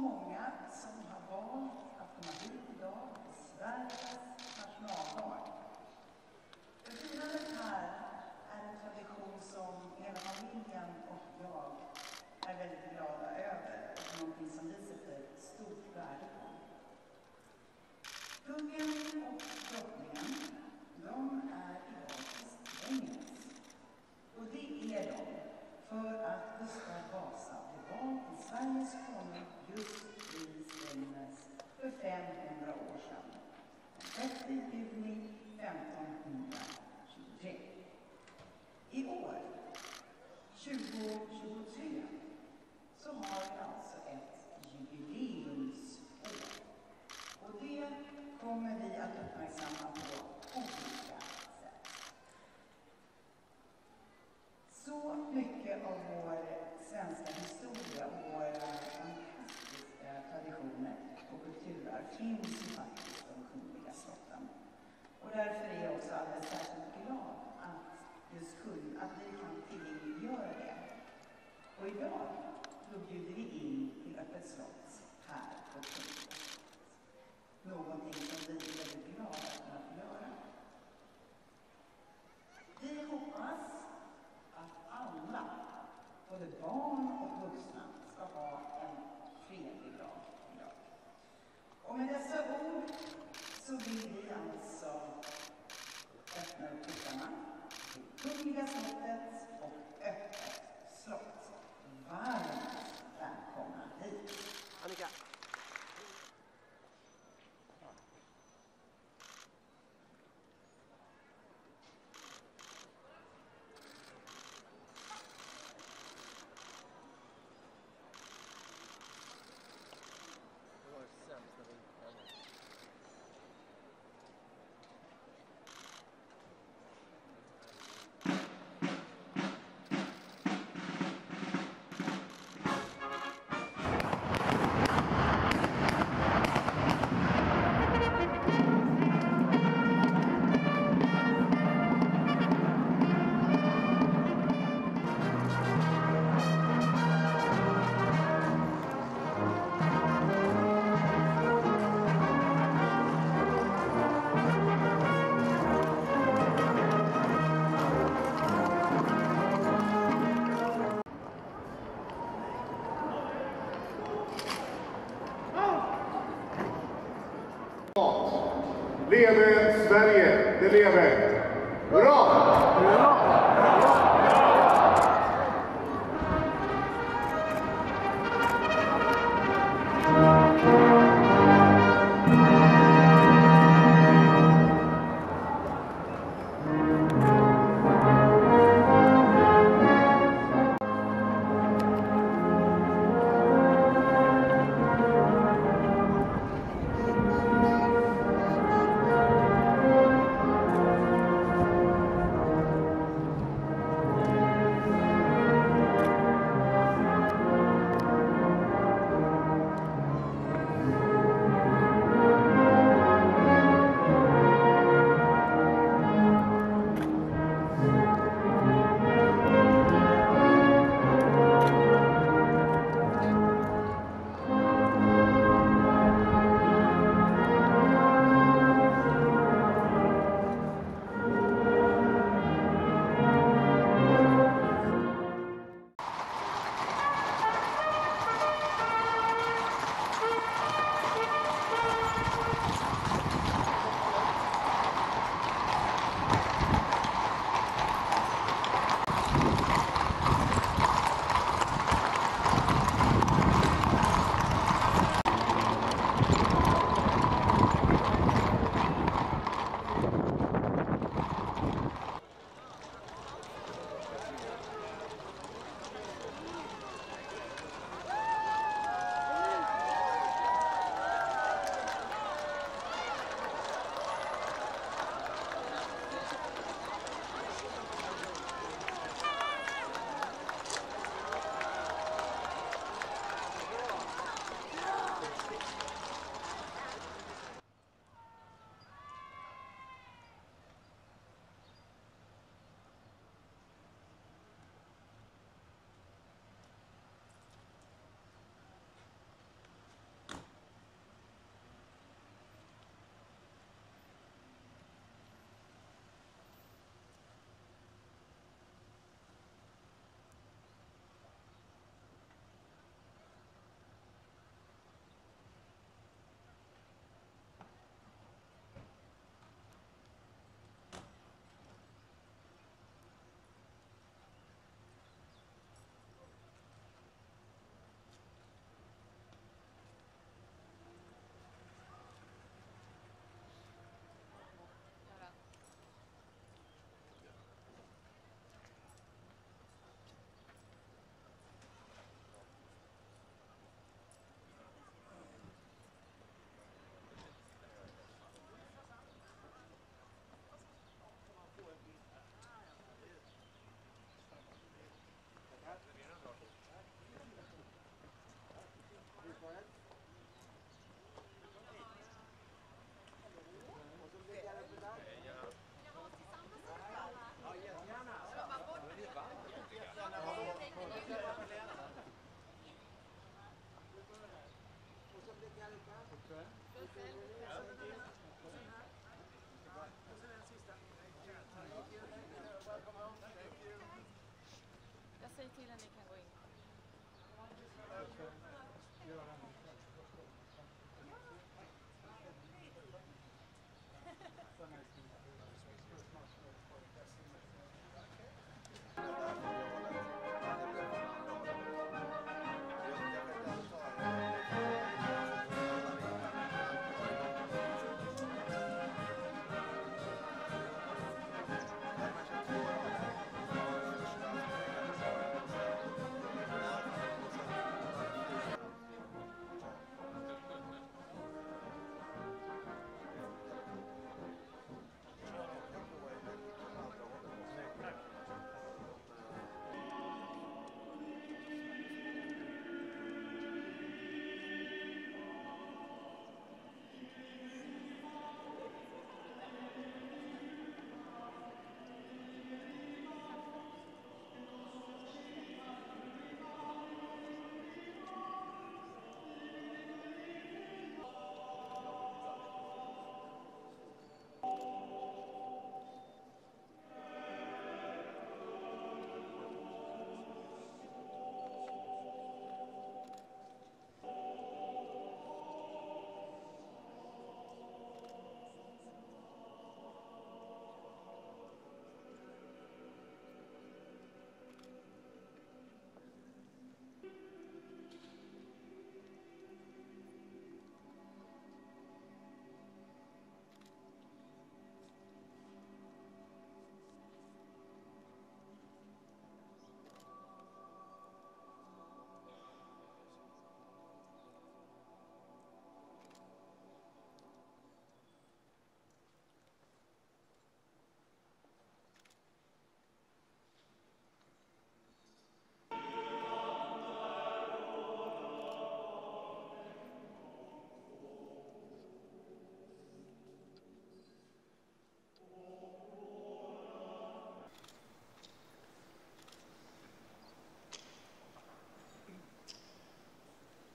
många som har valt att komma hit idag till Sveriges nationaldag. Firandet här är en tradition som hela familjen och jag är väldigt glada över och någonting som vi sätter stort värde på. Kungen och drottningen, de är idag kristenhets. Och det är de för att Gustav Vasa blev vald till Sveriges konung just i Strängnäs för 500 år sedan. Den 6 juni 1523. I år, 2023, så har vi alltså ett jubileumsår. Och det kommer vi att uppmärksamma på olika sätt. Så mycket av vår svenska historia och våra fantastiska traditioner och kulturer finns ju faktiskt i de kungliga slotten. Och därför är jag också alldeles särskilt glad att vi kan tillgängliggöra det. Och idag, då bjuder vi in till öppet slott här på Kungliga. Någonting som vi är väldigt glada att göra. Vi hoppas att alla, både barn och vuxna, ska ha en fredlig dag idag. Och med dessa ord så vill vi alltså öppna upp portarna till Kungliga slottet och öppet slott. Varmt välkomna hit. Annika. Leve Sverige, det lever! Jag säger till att ni kan gå in.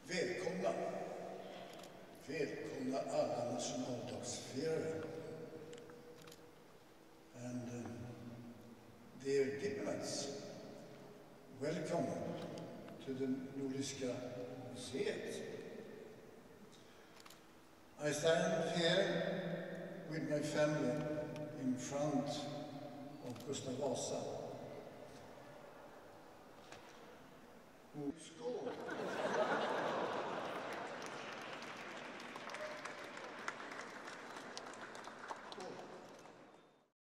Välkomna alla nationaldagsfirare and dear diplomats. Welcome to the Nordiska museet. I stand here with my family in front of Gustav Vasa. Who scored?